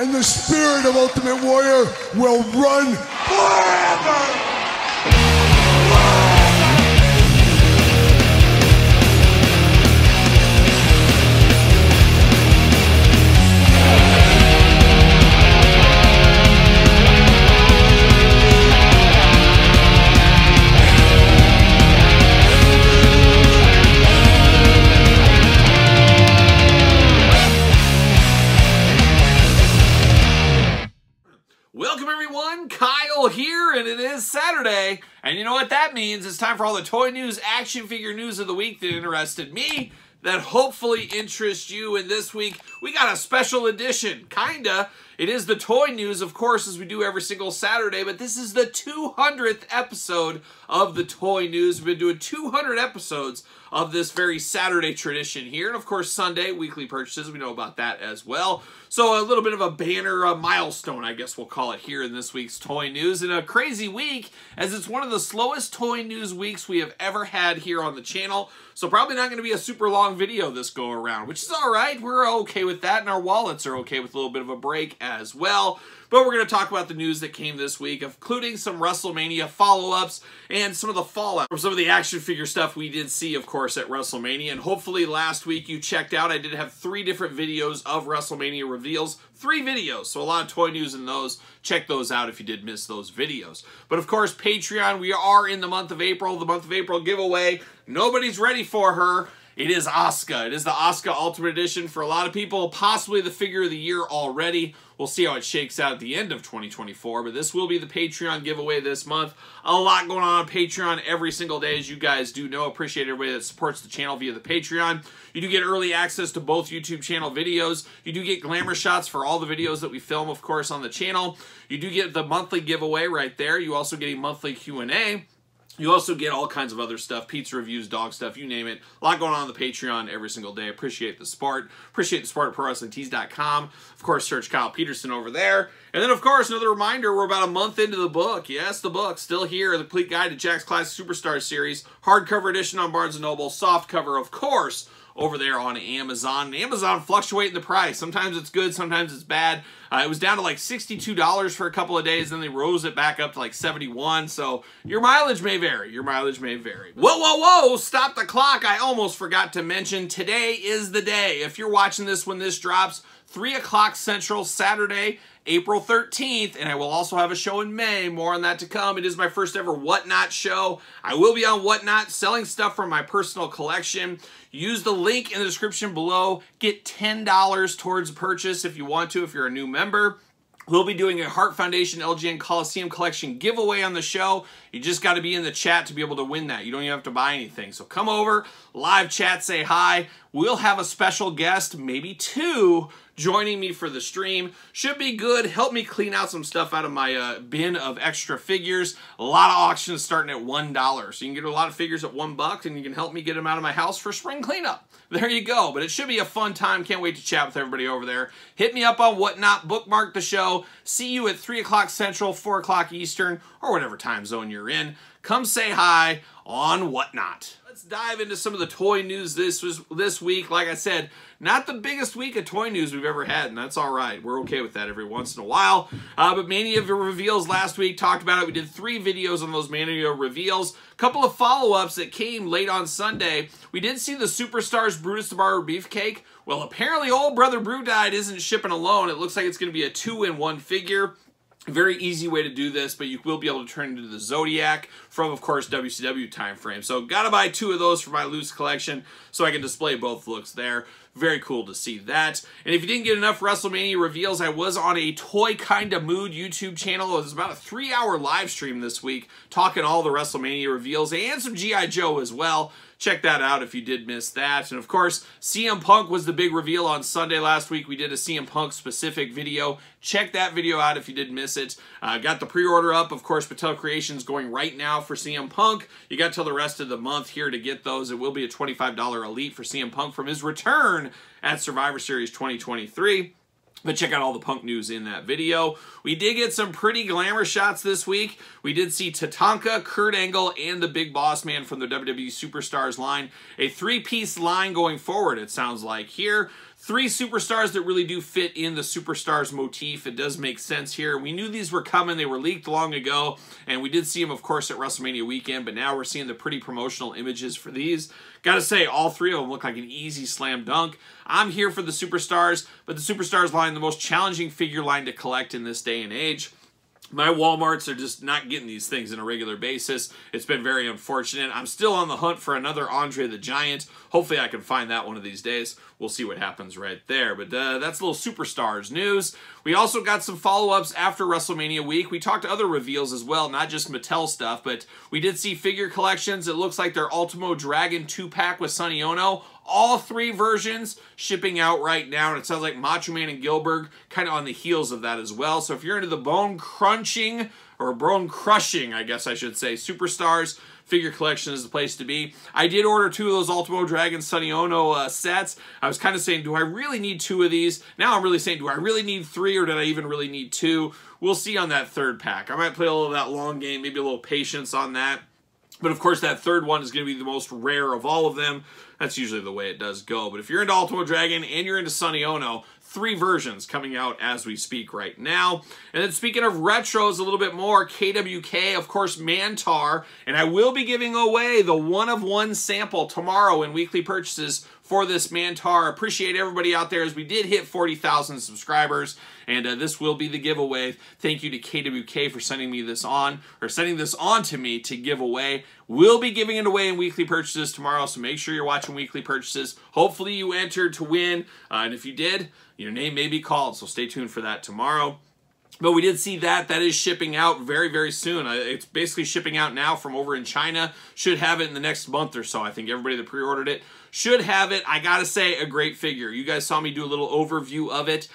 And the spirit of Ultimate Warrior will run forever! Here, and it is Saturday, and you know what that means. It's time for all the toy news, action figure news of the week that interested me, that hopefully interests you. And this week we got a special edition, kinda. It is the toy news, of course, as we do every single Saturday, but this is the 200th episode of the toy news. We've been doing 200 episodes of this very Saturday tradition here. And of course, Sunday, weekly purchases, we know about that as well. So a little bit of a banner, a milestone, I guess we'll call it, here in this week's toy news. And a crazy week, as it's one of the slowest toy news weeks we have ever had here on the channel. So probably not going to be a super long video this go around, which is all right. We're okay with that, and our wallets are okay with a little bit of a break as well. But we're going to talk about the news that came this week, including some WrestleMania follow-ups and some of the fallout from some of the action figure stuff we did see, of course, at WrestleMania. And hopefully last week you checked out. I did have 3 different videos of WrestleMania reveals. 3 videos, so a lot of toy news in those. Check those out if you did miss those videos. But of course, Patreon, we are in the month of April. The month of April giveaway. Nobody's ready for her. It is Asuka. It is the Asuka Ultimate Edition for a lot of people, possibly the figure of the year already. We'll see how it shakes out at the end of 2024, but this will be the Patreon giveaway this month. A lot going on Patreon every single day, as you guys do know. Appreciate everybody that supports the channel via the Patreon. You do get early access to both YouTube channel videos. You do get glamour shots for all the videos that we film, of course, on the channel. You do get the monthly giveaway right there. You also get a monthly Q&A. You also get all kinds of other stuff, pizza reviews, dog stuff, you name it. A lot going on the Patreon every single day. Appreciate the support. Appreciate the support at ProWrestlingTees.com. Of course, search Kyle Peterson over there. And then, of course, another reminder, we're about a month into the book. Yes, the book, still here, the complete guide to Jakks Classic Superstars Series. Hardcover edition on Barnes & Noble. Softcover, of course, over there on Amazon. And Amazon fluctuates the price. Sometimes it's good, sometimes it's bad. It was down to like $62 for a couple of days, then they rose it back up to like $71. So your mileage may vary. Your mileage may vary. Whoa, whoa, whoa! Stop the clock! I almost forgot to mention, today is the day. If you're watching this when this drops, 3 o'clock Central, Saturday, April 13th, and I will also have a show in May. More on that to come. It is my first ever WhatNot show. I will be on WhatNot selling stuff from my personal collection. Use the link in the description below. Get $10 towards purchase if you want to, if you're a new member. We'll be doing a Heart Foundation LGN Coliseum Collection giveaway on the show. You just got to be in the chat to be able to win that. You don't even have to buy anything. So come over, live chat, say hi. We'll have a special guest, maybe 2, joining me for the stream. Should be good. Help me clean out some stuff out of my bin of extra figures. A lot of auctions starting at $1. So you can get a lot of figures at $1, and you can help me get them out of my house for spring cleanup. There you go. But it should be a fun time. Can't wait to chat with everybody over there. Hit me up on WhatNot. Bookmark the show. See you at 3 o'clock Central, 4 o'clock Eastern, or whatever time zone you're in. Come say hi on WhatNot. Let's dive into some of the toy news this week. Like I said, not the biggest week of toy news we've ever had, and that's all right. We're okay with that every once in a while. But Mania reveals last week, talked about it. We did 3 videos on those Mania reveals. A couple of follow-ups that came late on Sunday. We did see the Superstars Brutus the Barber Beefcake. Well, apparently old brother Brewdide isn't shipping alone. It looks like it's going to be a 2-in-1 figure. Very easy way to do this, but you will be able to turn into the Zodiac from, of course, WCW time frame. So gotta buy 2 of those for my loose collection so I can display both looks there. Very cool to see that. And if you didn't get enough WrestleMania reveals, I was on a Toy Kinda Mood YouTube channel. It was about a 3-hour live stream this week talking all the WrestleMania reveals and some G.I. Joe as well. Check that out if you did miss that. And of course, CM Punk was the big reveal on Sunday last week. We did a CM Punk specific video. Check that video out if you did miss it. Got the pre-order up. Of course, Patel Creations going right now for CM Punk. You got till the rest of the month here to get those. It will be a $25 elite for CM Punk from his return at Survivor Series 2023. But check out all the Punk news in that video. We did get some pretty glamour shots this week. We did see Tatanka, Kurt Angle, and the Big Boss Man from the WWE Superstars line. A 3-piece line going forward, it sounds like here. Three superstars that really do fit in the superstars motif. It does make sense here. We knew these were coming. They were leaked long ago, and we did see them, of course, at WrestleMania weekend, but now we're seeing the pretty promotional images for these. Gotta say, all three of them look like an easy slam dunk. I'm here for the superstars, but the superstars line, the most challenging figure line to collect in this day and age. My Walmarts are just not getting these things on a regular basis. It's been very unfortunate. I'm still on the hunt for another Andre the Giant. Hopefully I can find that one of these days. We'll see what happens right there. But that's a little Superstars news. We also got some follow-ups after WrestleMania week. We talked to other reveals as well, not just Mattel stuff, but we did see figure collections. It looks like their Ultimo Dragon 2-pack with Sonny Ono. All three versions shipping out right now, and it sounds like Macho Man and Gilbert kind of on the heels of that as well. So if you're into the bone crushing, I guess I should say, superstars, figure collection is the place to be. I did order two of those Ultimo Dragon Sonny Ono sets. I was kind of saying, do I really need two of these? Now I'm really saying, do I really need three, or did I even really need two? We'll see on that third pack. I might play a little of that long game, maybe a little patience on that. But of course, that third one is going to be the most rare of all of them. That's usually the way it does go. But if you're into Ultimo Dragon and you're into Sonny Ono, three versions coming out as we speak right now. And then speaking of retros a little bit more, KWK, of course, Mantar. And I will be giving away the one-of-one sample tomorrow in weekly purchases for this Mantar. Appreciate everybody out there, as we did hit 40,000 subscribers, and this will be the giveaway. Thank you to KWK for sending this on to me to give away. We'll be giving it away in weekly purchases tomorrow, so make sure you're watching weekly purchases. Hopefully you entered to win, and if you did, your name may be called, so stay tuned for that tomorrow. But we did see that is shipping out very, very soon. It's basically shipping out now from over in China. Should have it in the next month or so. I think everybody that pre-ordered it should have it. I gotta say, a great figure. You guys saw me do a little overview of it.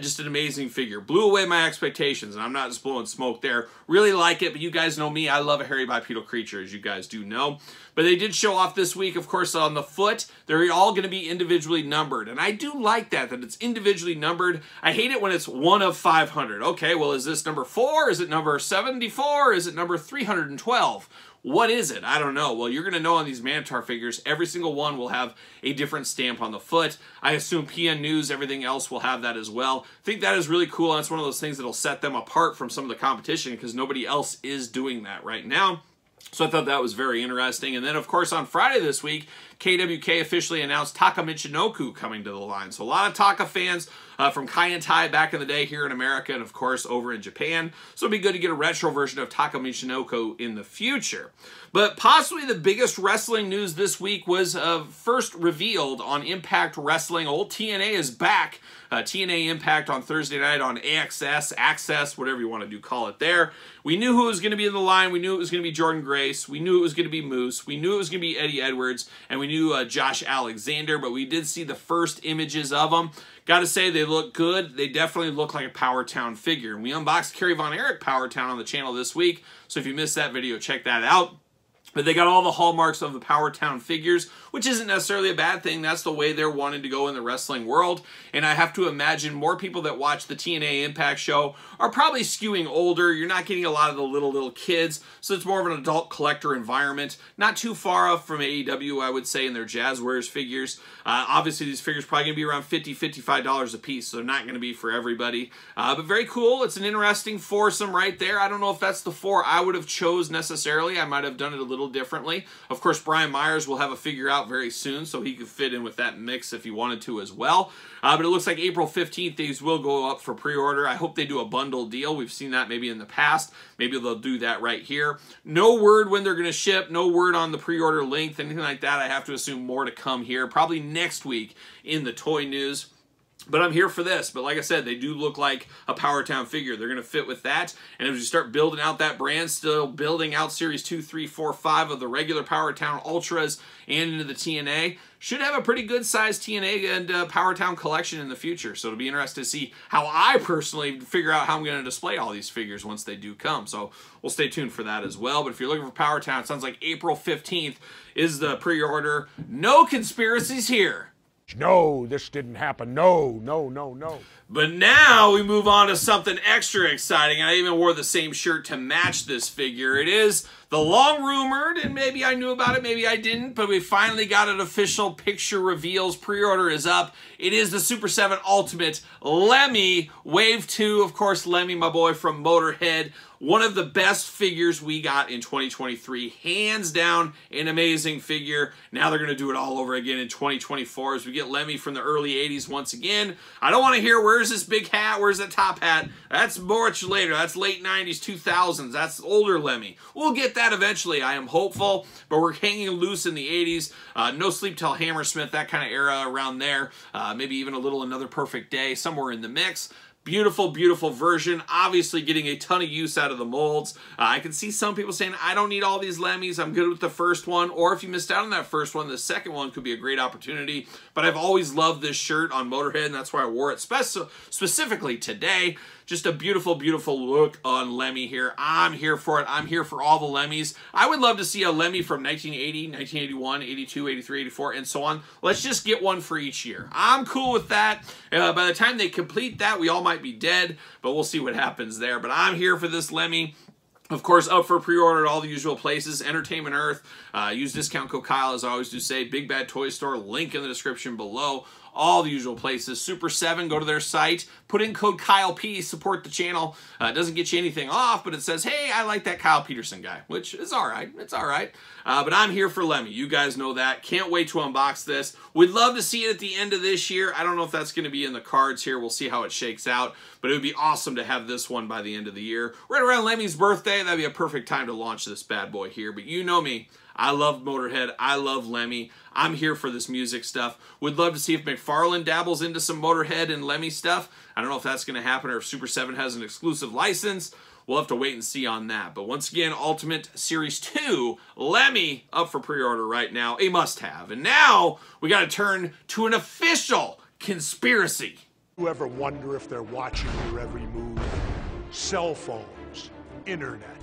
Just an amazing figure. Blew away my expectations, and I'm not just blowing smoke there. Really like it, but you guys know me. I love a hairy bipedal creature, as you guys do know. But they did show off this week, of course, on the foot. They're all going to be individually numbered, and I do like that it's individually numbered. I hate it when it's 1 of 500. Okay, well, is this number 4? Is it number 74? Is it number 312? What is it? I don't know. Well, you're going to know on these Mantar figures, every single one will have a different stamp on the foot. I assume PN News, everything else will have that as well. I think that is really cool, and it's one of those things that will set them apart from some of the competition, because nobody else is doing that right now. So I thought that was very interesting. And then, of course, on Friday this week, KWK officially announced Taka Michinoku coming to the line. So a lot of Taka fans from Kai and Tai back in the day here in America, and, of course, over in Japan. So it'd be good to get a retro version of Taka Michinoku in the future. But possibly the biggest wrestling news this week was first revealed on Impact Wrestling. Old TNA is back. TNA Impact on Thursday night on AXS, Access, whatever you want to do, call it there. We knew who was going to be in the line. We knew it was going to be Jordan Grace. We knew it was going to be Moose. We knew it was going to be Eddie Edwards. And we knew Josh Alexander, but we did see the first images of them. Gotta say, they look good. They definitely look like a Powertown figure. And we unboxed Kerry Von Erich Powertown on the channel this week, so if you missed that video, check that out. But they got all the hallmarks of the Powertown figures, which isn't necessarily a bad thing. That's the way they're wanting to go in the wrestling world. And I have to imagine more people that watch the TNA Impact show are probably skewing older. You're not getting a lot of the little kids, so it's more of an adult collector environment. Not too far off from AEW, I would say, in their Jazzwares figures. Obviously, these figures are probably going to be around $50, $55 a piece, so they're not going to be for everybody. But very cool. It's an interesting foursome right there. I don't know if that's the four I would have chose necessarily. I might have done it a little differently. Of course, Brian Myers will have a figure out very soon, so he could fit in with that mix if he wanted to as well. But it looks like April 15th, these will go up for pre-order. I hope they do a bundle deal. We've seen that maybe in the past. Maybe they'll do that right here. No word when they're going to ship, no word on the pre-order length, anything like that. I have to assume more to come here, probably next week in the toy news. But I'm here for this. But like I said, they do look like a Powertown figure. They're going to fit with that. And as you start building out that brand, still building out Series 2, 3, 4, 5 of the regular Powertown Ultras and into the TNA, should have a pretty good-sized TNA and Powertown collection in the future. So it'll be interesting to see how I personally figure out how I'm going to display all these figures once they do come. So we'll stay tuned for that as well. But if you're looking for Powertown, it sounds like April 15th is the pre-order. No conspiracies here. No, this didn't happen. No, no, no, no. But now we move on to something extra exciting. I even wore the same shirt to match this figure. It is the long rumored, and maybe I knew about it, maybe I didn't, but we finally got an official picture reveals. Pre-order is up. It is the Super 7 Ultimate Lemmy Wave 2. Of course, Lemmy, my boy from Motorhead. One of the best figures we got in 2023. Hands down, an amazing figure. Now they're going to do it all over again in 2024 as we get Lemmy from the early 80s once again. I don't want to hear, where's this big hat? Where's that top hat? That's much later. That's late 90s, 2000s. That's older Lemmy. We'll get that eventually. I am hopeful, but we're hanging loose in the 80s. No Sleep Till Hammersmith, that kind of era around there. Maybe even a little Another Perfect Day, somewhere in the mix. Beautiful, beautiful version. Obviously getting a ton of use out of the molds. I can see some people saying, I don't need all these Lemmys. I'm good with the first one. Or if you missed out on that first one, the second one could be a great opportunity. But I've always loved this shirt on Motorhead, and that's why I wore it specifically today. Just a beautiful, beautiful look on Lemmy here. I'm here for it. I'm here for all the Lemmys. I would love to see a Lemmy from 1980, 1981, 82, 83, 84, and so on. Let's just get one for each year. I'm cool with that. By the time they complete that, we all might be dead, but we'll see what happens there. But I'm here for this Lemmy. Of course, up for pre-order at all the usual places. Entertainment Earth, use discount code Kyle, as I always do say. Big Bad Toy Store, link in the description below. All the usual places. Super 7, go to their site, put in code Kyle P, support the channel. It doesn't get you anything off, but it says, hey, I like that Kyle Peterson guy, which is all right. It's all right. But I'm here for Lemmy. You guys know that. Can't wait to unbox this. We'd love to see it at the end of this year. I don't know if that's going to be in the cards here. We'll see how it shakes out, but it would be awesome to have this one by the end of the year. Right around Lemmy's birthday, that'd be a perfect time to launch this bad boy here, but you know me. I love Motorhead. I love Lemmy. I'm here for this music stuff. Would love to see if McFarlane dabbles into some Motorhead and Lemmy stuff. I don't know if that's going to happen or if Super 7 has an exclusive license. We'll have to wait and see on that. But once again, Ultimate Series 2, Lemmy, up for pre-order right now. A must-have. And now we got to turn to an official conspiracy. You ever wonder if they're watching your every move? Cell phones, internet,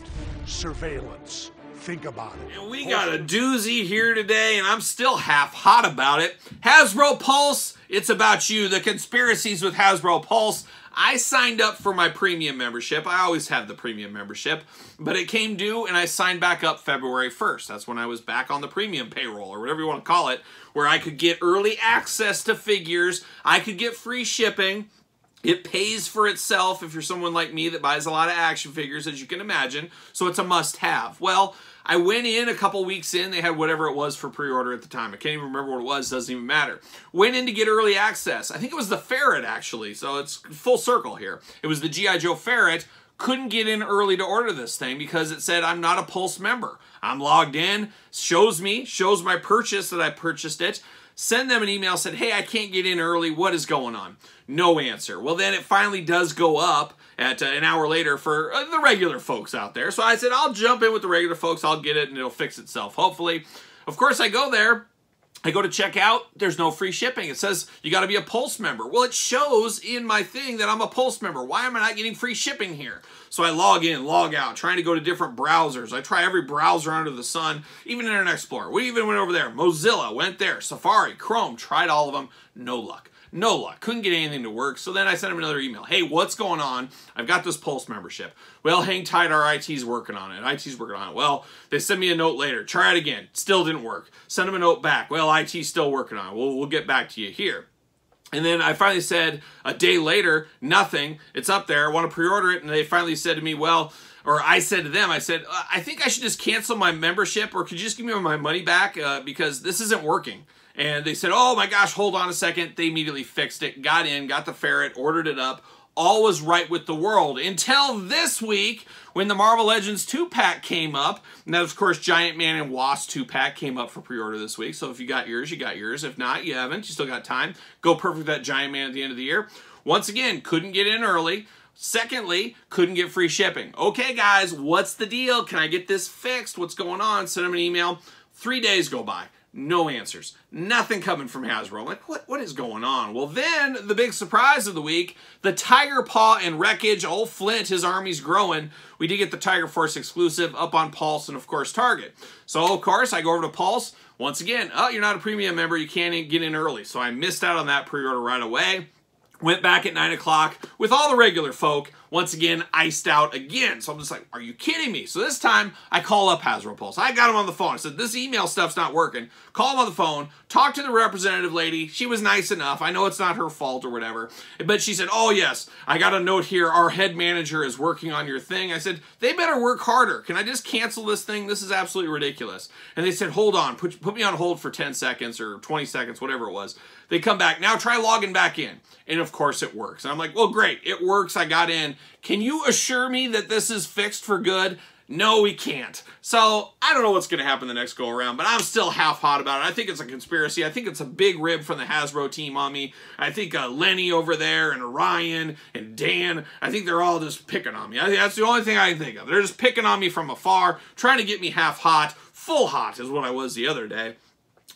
surveillance. Think about it. And we got a doozy here today, and I'm still half hot about it. Hasbro Pulse, it's about you. The conspiracies with Hasbro Pulse. I signed up for my premium membership. I always have the premium membership, but it came due and I signed back up February 1st. That's when I was back on the premium payroll or whatever you want to call it, where I could get early access to figures. I could get free shipping. It pays for itself if you're someone like me that buys a lot of action figures, as you can imagine, so it's a must-have. Well, I went in a couple weeks in. They had whatever it was for pre-order at the time. I can't even remember what it was. Doesn't even matter. Went in to get early access. I think it was the Ferret, actually, so it's full circle here. It was the G.I. Joe Ferret. Couldn't get in early to order this thing because it said I'm not a Pulse member. I'm logged in. Shows me. Shows my purchase that I purchased it. Send them an email, said, hey, I can't get in early. What is going on? No answer. Well, then it finally does go up at an hour later for the regular folks out there. So I said, I'll jump in with the regular folks. I'll get it, and it'll fix itself, hopefully. Of course, I go there. I go to check out. There's no free shipping. It says you got to be a Pulse member. Well, it shows in my thing that I'm a Pulse member. Why am I not getting free shipping here? So I log in, log out, trying to go to different browsers. I try every browser under the sun, even Internet Explorer. We even went over there. Mozilla, went there. Safari, Chrome, tried all of them. No luck. No luck. Couldn't get anything to work. So then I sent him another email. Hey, what's going on? I've got this Pulse membership. Well, hang tight. Our IT's working on it. IT's working on it. Well, they sent me a note later. Try it again. Still didn't work. Send them a note back. Well, IT's still working on it. We'll get back to you here. And then I finally said a day later, nothing. It's up there. I want to pre-order it. And they finally said to me, well, or I said to them, I said, I think I should just cancel my membership, or could you just give me my money back because this isn't working. And they said, oh my gosh, hold on a second. They immediately fixed it, got in, got the Ferret, ordered it up. All was right with the world until this week when the Marvel Legends 2-pack came up. And that, of course, Giant Man and Wasp 2-pack came up for pre-order this week. So if you got yours, you got yours. If not, you haven't. You still got time. Go perfect that Giant Man at the end of the year. Once again, couldn't get in early. Secondly, couldn't get free shipping. Okay, guys, what's the deal? Can I get this fixed? What's going on? Send them an email. 3 days go by. No answers. Nothing coming from Hasbro. I'm like, what is going on? Well, then, the big surprise of the week, the Tiger Paw and Wreckage. Old Flint, his army's growing. We did get the Tiger Force exclusive up on Pulse and, of course, Target. So, of course, I go over to Pulse. Once again, oh, you're not a premium member. You can't get in early. So I missed out on that pre-order right away. Went back at 9 o'clock with all the regular folk. Once again, iced out again. So I'm just like, are you kidding me? So this time, I call up Hasbro Pulse. I got him on the phone. I said, this email stuff's not working. Call him on the phone. Talk to the representative lady. She was nice enough. I know it's not her fault or whatever. But she said, oh, yes, I got a note here. Our head manager is working on your thing. I said, they better work harder. Can I just cancel this thing? This is absolutely ridiculous. And they said, hold on. Put me on hold for 10 seconds or 20 seconds, whatever it was. They come back. Now try logging back in. And, of course, it works. And I'm like, well, great. It works. I got in. Can you assure me that this is fixed for good? No, we can't. So, I don't know what's going to happen the next go-around, but I'm still half-hot about it. I think it's a conspiracy. I think it's a big rib from the Hasbro team on me. I think Lenny over there and Ryan and Dan, I think they're all just picking on me. I think that's the only thing I can think of. They're just picking on me from afar, trying to get me half-hot. Full hot is what I was the other day.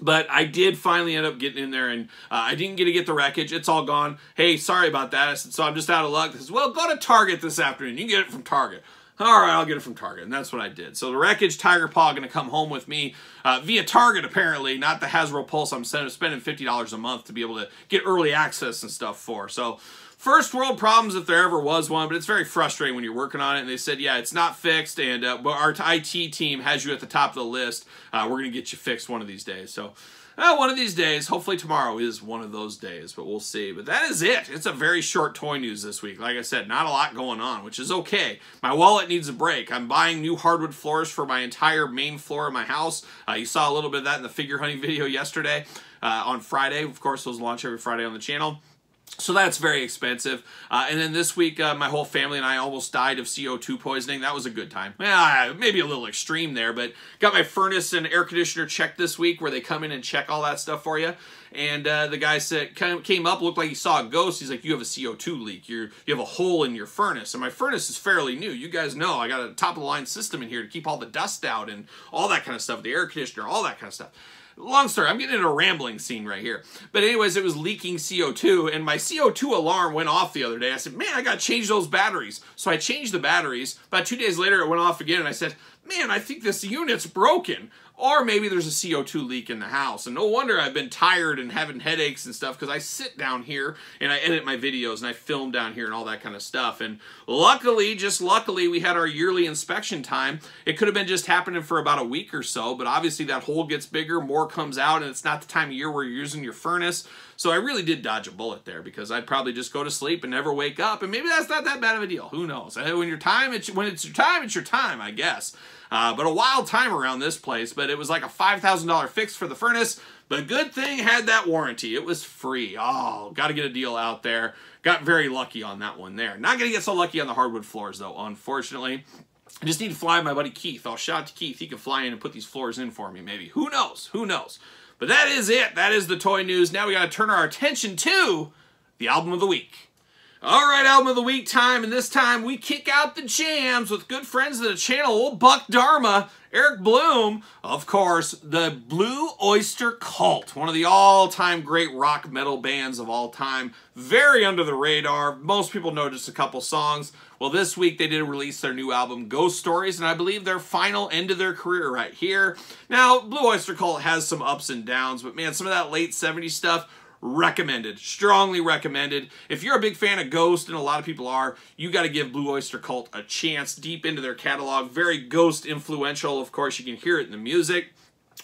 But I did finally end up getting in there, and I didn't get to get the Wreckage. It's all gone. Hey, sorry about that. I said, so I'm just out of luck. They said, well, go to Target this afternoon. You can get it from Target. All right, I'll get it from Target, and that's what I did. So the Wreckage, Tiger Paw going to come home with me via Target, apparently, not the Hasbro Pulse I'm spending $50 a month to be able to get early access and stuff for. So first world problems if there ever was one, but it's very frustrating when you're working on it. And they said, yeah, it's not fixed, and but our IT team has you at the top of the list. We're going to get you fixed one of these days. So one of these days, hopefully tomorrow is one of those days, but we'll see. But that is it. It's a very short toy news this week. Like I said, not a lot going on, which is okay. My wallet needs a break. I'm buying new hardwood floors for my entire main floor of my house. You saw a little bit of that in the figure hunting video yesterday on Friday. Of course, those launch every Friday on the channel. So that's very expensive. And then this week, my whole family and I almost died of CO2 poisoning. That was a good time. Well, maybe a little extreme there, but got my furnace and air conditioner checked this week where they come in and check all that stuff for you. And the guy said, came up, looked like he saw a ghost. He's like, you have a CO2 leak. You have a hole in your furnace. And my furnace is fairly new. You guys know I got a top-of-the-line system in here to keep all the dust out and all that kind of stuff, the air conditioner, all that kind of stuff. Long story, I'm getting into a rambling scene right here. But anyways, it was leaking CO2, and my CO2 alarm went off the other day. I said, man, I got to change those batteries. So I changed the batteries. About 2 days later, it went off again, and I said, man, I think this unit's broken. Or maybe there's a CO2 leak in the house. And no wonder I've been tired and having headaches and stuff because I sit down here and I edit my videos and I film down here and all that kind of stuff. And luckily, just luckily, we had our yearly inspection time. It could have been just happening for about a week or so, but obviously that hole gets bigger, more comes out, and it's not the time of year where you're using your furnace. So I really did dodge a bullet there because I'd probably just go to sleep and never wake up. And maybe that's not that bad of a deal. Who knows? When it's your time, I guess. But a wild time around this place, but it was like a $5,000 fix for the furnace. The good thing had that warranty. It was free. Oh, got to get a deal out there. Got very lucky on that one there. Not going to get so lucky on the hardwood floors, though, unfortunately. I just need to fly my buddy Keith. I'll shout out to Keith. He can fly in and put these floors in for me, maybe. Who knows? Who knows? But that is it. That is the toy news. Now we got to turn our attention to the album of the week. All right, album of the week time, and this time we kick out the jams with good friends of the channel, old Buck Dharma, Eric Bloom, of course, the Blue Oyster Cult, one of the all-time great rock metal bands of all time, very under the radar. Most people know just a couple songs. Well, this week they did release their new album, Ghost Stories, and I believe their final end of their career right here. Now, Blue Oyster Cult has some ups and downs, but man, some of that late 70s stuff, recommended. Strongly recommended. If you're a big fan of Ghost, and a lot of people are, you got to give Blue Oyster Cult a chance deep into their catalog. Very Ghost influential. Of course, you can hear it in the music.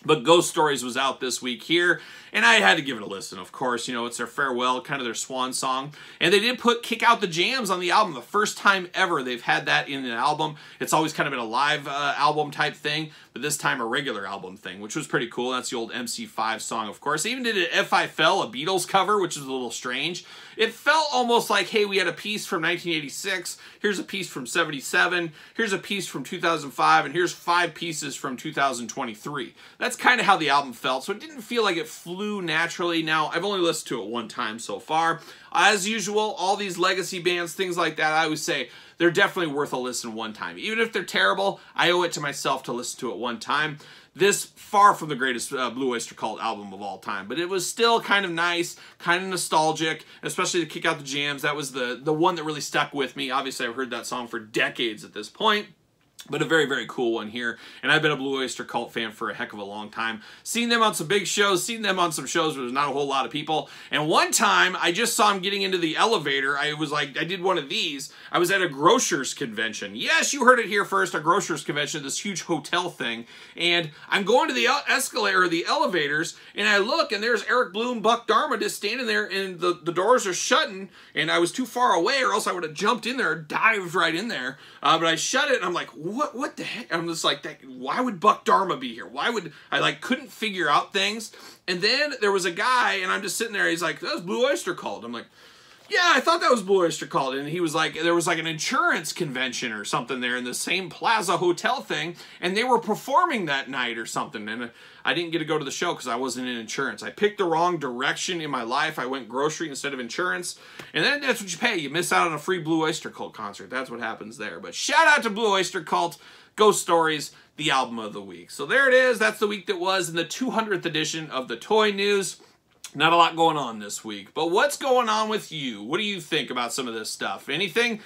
But Ghost Stories was out this week here, and I had to give it a listen, of course. You know, it's their farewell, kind of their swan song. And they did put Kick Out the Jams on the album, the first time ever they've had that in an album. It's always kind of been a live album type thing, but this time a regular album thing, which was pretty cool. That's the old MC5 song, of course. They even did an If I Fell, a Beatles cover, which is a little strange. It felt almost like, hey, we had a piece from 1986, here's a piece from 77, here's a piece from 2005, and here's 5 pieces from 2023. That's kind of how the album felt, so it didn't feel like it flew naturally. Now, I've only listened to it one time so far. As usual, all these legacy bands, things like that, I always say, they're definitely worth a listen one time. Even if they're terrible, I owe it to myself to listen to it one time. This, far from the greatest Blue Oyster Cult album of all time, but it was still kind of nice, kind of nostalgic, especially the Kick Out the Jams. That was the one that really stuck with me. Obviously, I've heard that song for decades at this point. But a very, very cool one here. And I've been a Blue Oyster Cult fan for a heck of a long time. Seen them on some big shows, seen them on some shows where there's not a whole lot of people. And one time, I just saw him getting into the elevator. I was like, I did one of these. I was at a grocer's convention. Yes, you heard it here first, a grocer's convention, this huge hotel thing. And I'm going to the escalator, or the elevators, and I look, and there's Eric Bloom, Buck Dharma just standing there, and the doors are shutting, and I was too far away, or else I would have jumped in there, dived right in there. But I shut it, and I'm like, what the heck? I'm just like, why would Buck Dharma be here? Why would, I like couldn't figure out things. And then there was a guy, and I'm just sitting there, he's like, that was Blue Oyster Cult. I'm like, yeah, I thought that was Blue Oyster Cult. And he was like, there was like an insurance convention or something there in the same Plaza Hotel thing, and they were performing that night or something. And I didn't get to go to the show because I wasn't in insurance. I picked the wrong direction in my life. I went grocery instead of insurance. And then that's what you pay. You miss out on a free Blue Oyster Cult concert. That's what happens there. But shout out to Blue Oyster Cult, Ghost Stories, the album of the week. So there it is. That's the week that was in the 200th edition of the Toy News. Not a lot going on this week, but what's going on with you? What do you think about some of this stuff? Anything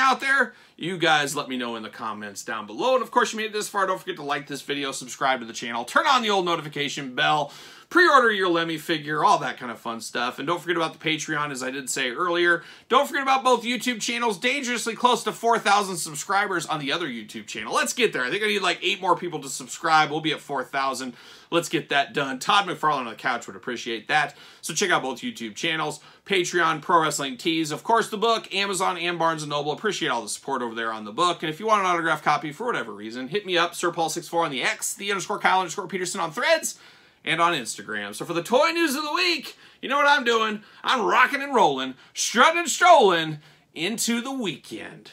out there? You guys let me know in the comments down below. And of course, you made it this far. Don't forget to like this video, subscribe to the channel, turn on the old notification bell, pre-order your Lemmy figure, all that kind of fun stuff. And don't forget about the Patreon, as I did say earlier. Don't forget about both YouTube channels. Dangerously close to 4,000 subscribers on the other YouTube channel. Let's get there. I think I need like 8 more people to subscribe. We'll be at 4,000. Let's get that done. Todd McFarlane on the couch would appreciate that. So check out both YouTube channels, Patreon, Pro Wrestling Tees, of course the book, Amazon and Barnes & Noble. Appreciate all the support over there on the book. And if you want an autographed copy for whatever reason, hit me up, SirPaul64 on the X, _Kyle_Peterson on Threads, and on Instagram. So for the Toy News of the week, you know what I'm doing. I'm rocking and rolling, strutting and strolling into the weekend.